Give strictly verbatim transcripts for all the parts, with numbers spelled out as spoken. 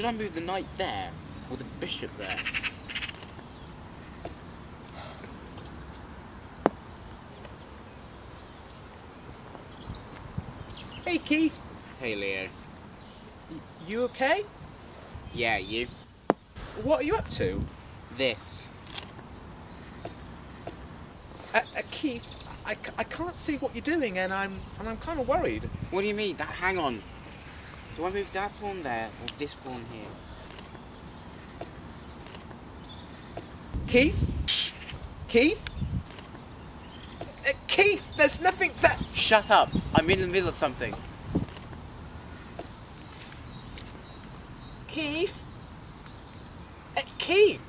Should I move the knight there, or the bishop there? Hey Keith! Hey Leo. Y you okay? Yeah, you. What are you up to? This. Uh, uh, Keith, I, I can't see what you're doing and I'm and I'm kind of worried. What do you mean? That, hang on. Do I move that pawn there or this pawn here? Keith? Keith? Uh, Keith, there's nothing that... Shut up. I'm in the middle of something. Keith? Uh, Keith?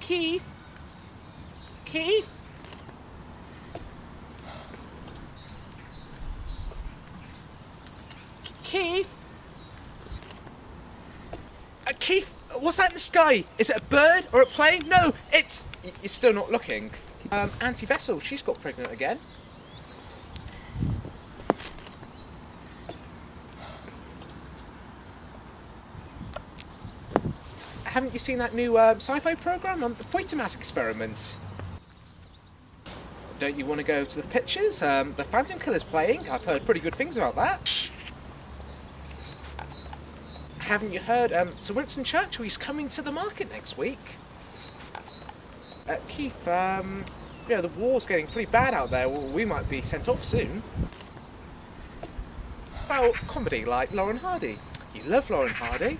Keith? Keith? Keith? Uh, Keith, what's that in the sky? Is it a bird or a plane? No, it's... You're still not looking. Um, Auntie Vessel, she's got pregnant again. Haven't you seen that new uh, sci-fi programme on the Poitamat experiment? Don't you want to go to the pictures? Um, the Phantom Killer's playing. I've heard pretty good things about that. Haven't you heard um, Sir Winston Churchill? He's coming to the market next week. Uh, Keith, um, you know, the war's getting pretty bad out there. We might be sent off soon. About comedy like Lauren Hardy. You love Lauren Hardy.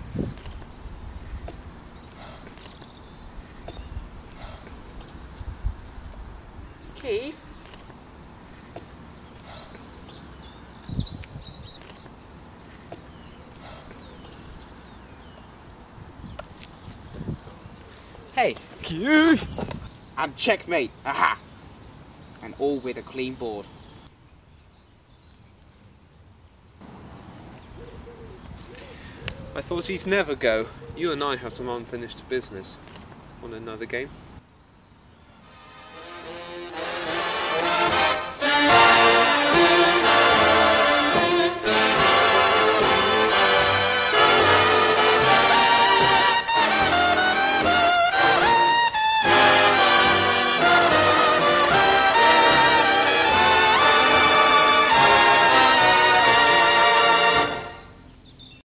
Keith? Hey! Keith! And checkmate! Aha! And all with a clean board. I thought he'd never go. You and I have some unfinished business. Want another game?